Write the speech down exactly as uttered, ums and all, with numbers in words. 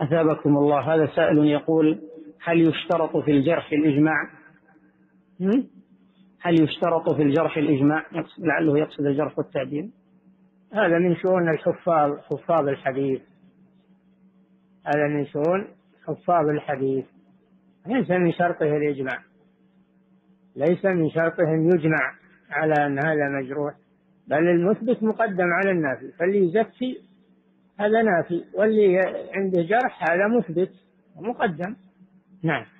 أثابكم الله. هذا سائل يقول: هل يشترط في الجرح الإجماع؟ هل يشترط في الجرح الإجماع؟ لعله يقصد الجرح والتعديل. هذا من شؤون الحفاظ، حفاظ الحديث، هذا من شؤون حفاظ الحديث، ليس من شرطه الإجماع، ليس من شرطهم يجمع على أن هذا مجروح، بل المثبت مقدم على النافي، فاللي يزكي هذا نافي واللي عنده جرح هذا مثبت مقدم. نعم.